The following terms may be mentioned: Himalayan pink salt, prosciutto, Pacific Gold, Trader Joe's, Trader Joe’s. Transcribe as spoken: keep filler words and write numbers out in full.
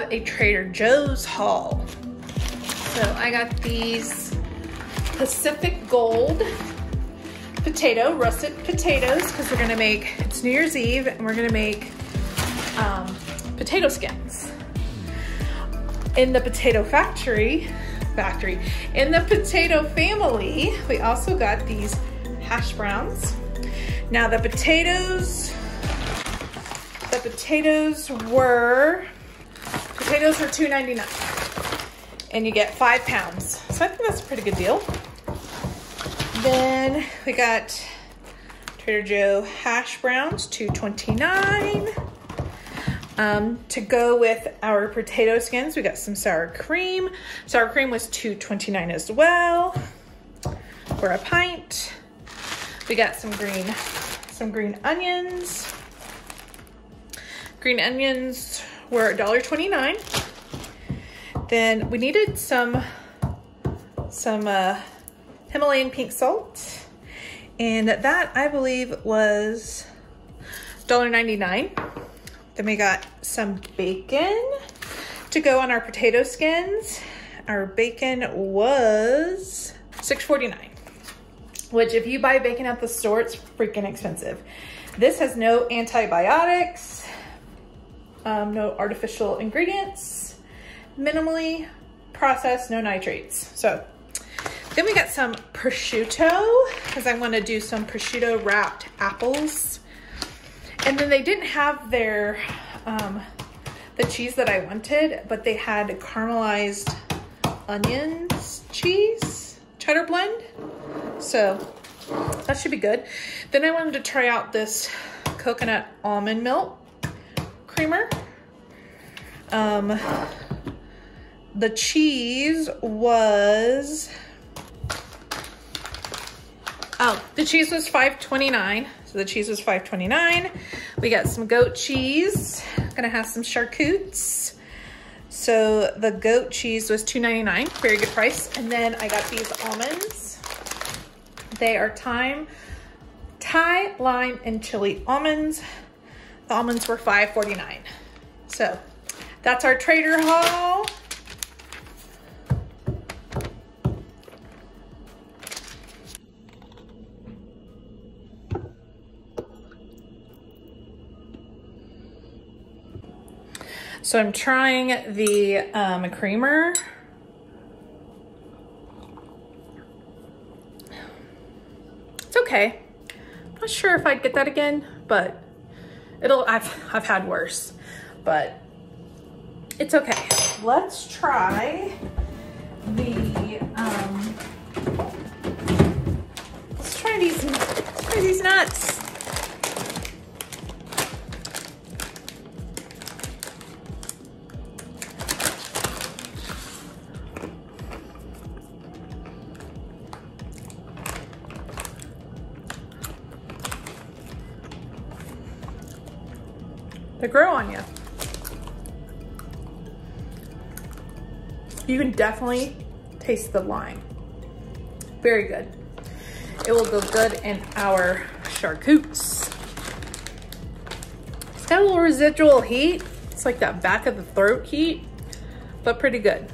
have a Trader Joe's haul. So I got these Pacific Gold potato, russet potatoes, because we're gonna make, it's New Year's Eve, and we're gonna make um, potato skins. In the potato factory, factory, in the potato family, we also got these hash browns. Now the potatoes, the potatoes were, potatoes were two ninety-nine, and you get five pounds. So I think that's a pretty good deal. Then we got Trader Joe hash browns, two twenty-nine. Um, to go with our potato skins, we got some sour cream. Sour cream was two twenty-nine as well for a pint. We got some green, some green onions. Green onions were one twenty-nine. Then we needed some, some uh, Himalayan pink salt, and that I believe was one ninety-nine. Then we got some bacon to go on our potato skins. Our bacon was six forty-nine, which if you buy bacon at the store, it's freaking expensive. This has no antibiotics, um, no artificial ingredients, minimally processed, no nitrates. So then we got some prosciutto, because I wanna do some prosciutto wrapped apples. And then they didn't have their, um, the cheese that I wanted, but they had caramelized onions, cheese, cheddar blend. So that should be good. Then I wanted to try out this coconut almond milk creamer. Um, the cheese was, oh, the cheese was five twenty-nine. So the cheese was five twenty-nine. We got some goat cheese. Gonna have some charcuteries. So the goat cheese was two ninety-nine, very good price. And then I got these almonds. They are thyme, Thai, lime, and chili almonds. The almonds were five forty-nine. So that's our Trader haul. So I'm trying the um, creamer. It's okay. I'm not sure if I'd get that again, but it'll, I've, I've had worse, but it's okay. Let's try the, um, let's try these, let's try these nuts. They grow on you. You can definitely taste the lime. Very good. It will go good in our charcuteries. It's got a little residual heat. It's like that back of the throat heat, but pretty good.